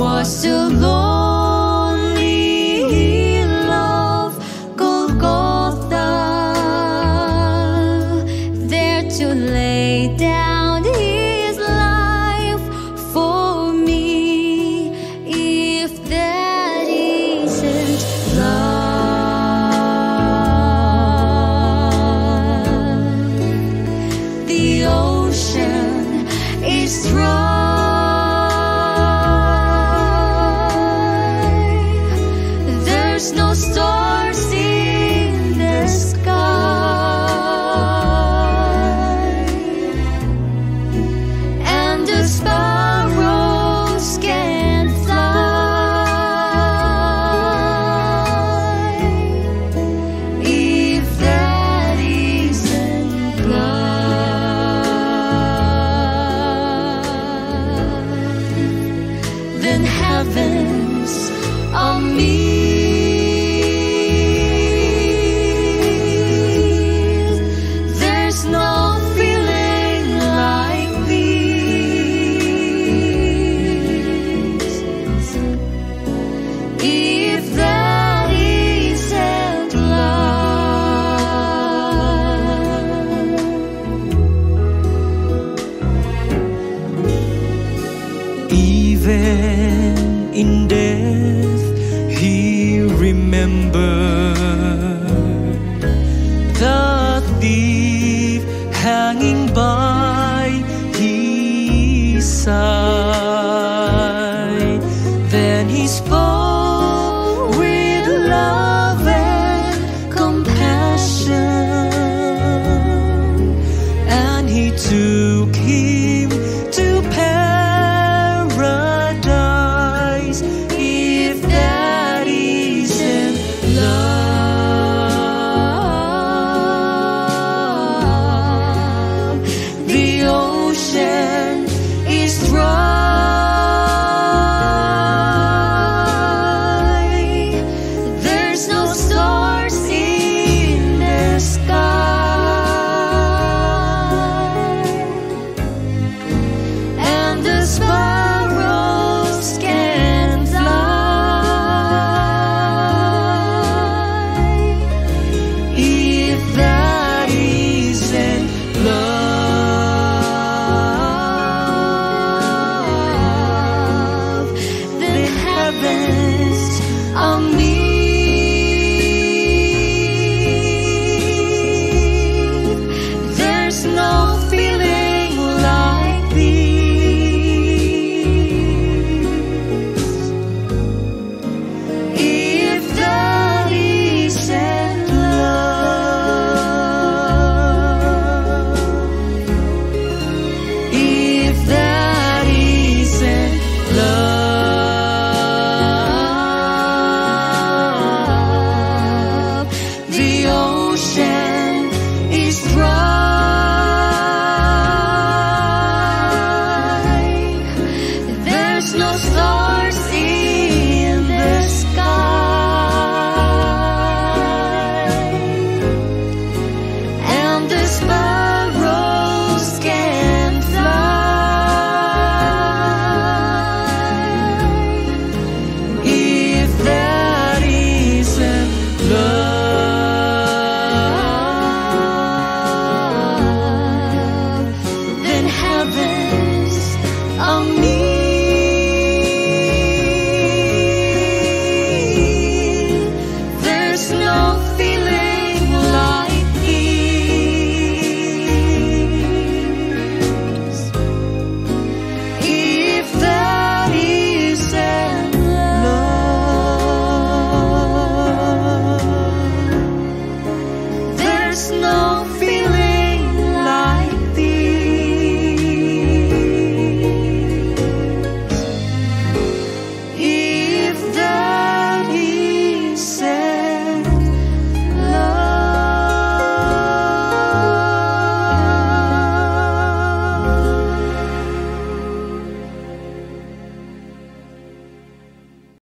was too lonely. He loved Golgotha, there to lay down his life for me. If that isn't love, the ocean is strong. Heavens on me, there's no feeling like this. If that isn't love, even in death, he remembered the deed.